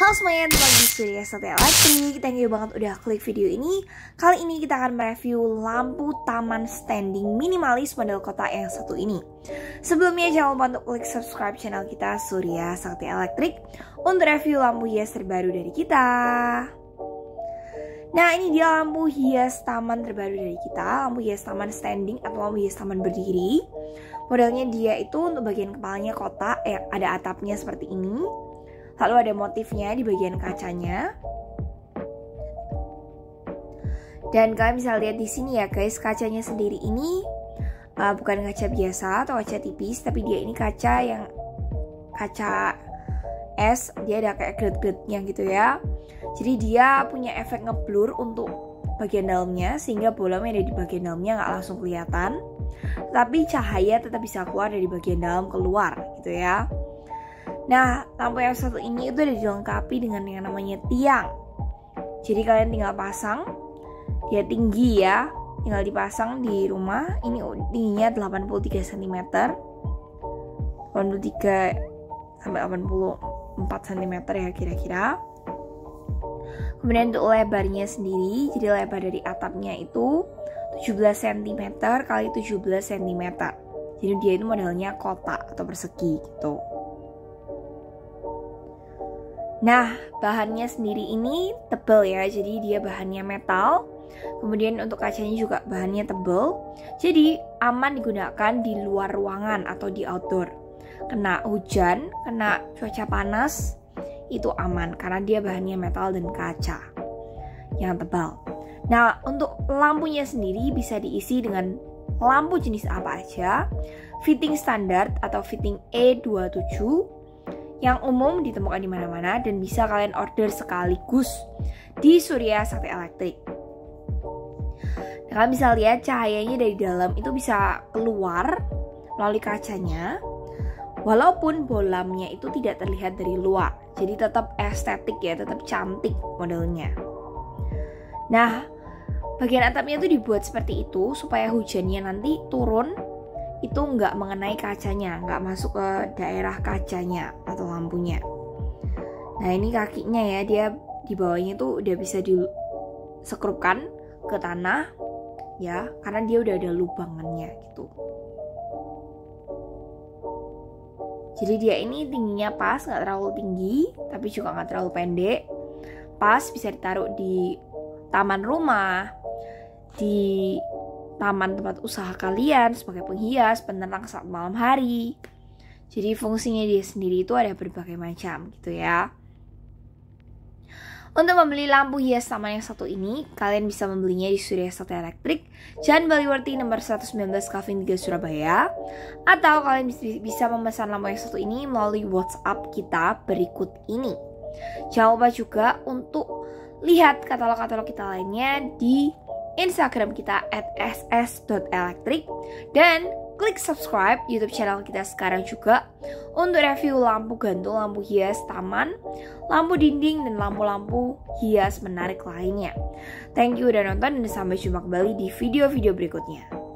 Halo semuanya, teman di Surya Sakti Elektrik. Thank you banget udah klik video ini. Kali ini kita akan mereview lampu taman standing minimalis model kota yang satu ini. Sebelumnya jangan lupa untuk klik subscribe channel kita Surya Sakti Elektrik untuk review lampu hias terbaru dari kita. Nah, ini dia lampu hias taman terbaru dari kita, lampu hias taman standing atau lampu hias taman berdiri. Modelnya dia itu untuk bagian kepalanya kotak, ada atapnya seperti ini. Lalu ada motifnya di bagian kacanya. Dan kalian bisa lihat di sini ya guys, kacanya sendiri ini bukan kaca biasa atau kaca tipis, tapi dia ini kaca yang kaca es, dia ada kayak grid-gridnya gitu ya. Jadi dia punya efek ngeblur untuk bagian dalamnya sehingga bolanya ada di bagian dalamnya nggak langsung kelihatan, tapi cahaya tetap bisa keluar dari bagian dalam keluar gitu ya. Nah, lampu yang satu ini itu udah dilengkapi dengan yang namanya tiang. Jadi kalian tinggal pasang. Dia tinggi ya, tinggal dipasang di rumah. Ini tingginya 83 cm, 83 sampai 84 cm ya kira-kira. Kemudian untuk lebarnya sendiri, jadi lebar dari atapnya itu 17 cm kali 17 cm. Jadi dia itu modelnya kotak atau persegi gitu. Nah, bahannya sendiri ini tebal ya, jadi dia bahannya metal. Kemudian untuk kacanya juga bahannya tebal, jadi aman digunakan di luar ruangan atau di outdoor. Kena hujan, kena cuaca panas, itu aman karena dia bahannya metal dan kaca yang tebal. Nah, untuk lampunya sendiri bisa diisi dengan lampu jenis apa aja. Fitting standar atau fitting E27 yang umum ditemukan di mana-mana dan bisa kalian order sekaligus di Surya Sakti Elektrik. Nah, kalian bisa lihat cahayanya dari dalam itu bisa keluar melalui kacanya, walaupun bolamnya itu tidak terlihat dari luar. Jadi tetap estetik ya, tetap cantik modelnya. Nah, bagian atapnya itu dibuat seperti itu supaya hujannya nanti turun itu nggak mengenai kacanya, nggak masuk ke daerah kacanya atau lampunya. Nah, ini kakinya ya, dia di bawahnya itu udah bisa disekrupkan ke tanah ya, karena dia udah ada lubangannya gitu. Jadi dia ini tingginya pas, nggak terlalu tinggi tapi juga nggak terlalu pendek. Pas, bisa ditaruh di taman rumah, di taman tempat usaha kalian sebagai penghias, penerang saat malam hari. Jadi fungsinya dia sendiri itu ada berbagai macam gitu ya. Untuk membeli lampu hias taman yang satu ini, kalian bisa membelinya di Surya Sakti Elektrik, Jalan Baliwerti nomor 119 Kavin 3 Surabaya. Atau kalian bisa memesan lampu yang satu ini melalui WhatsApp kita berikut ini. Jangan lupa juga untuk lihat katalog-katalog kita lainnya di Instagram kita @ss.elektrik dan klik subscribe YouTube channel kita sekarang juga untuk review lampu gantung, lampu hias taman, lampu dinding, dan lampu-lampu hias menarik lainnya. Thank you udah nonton dan sampai jumpa kembali di video-video berikutnya.